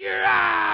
You're out!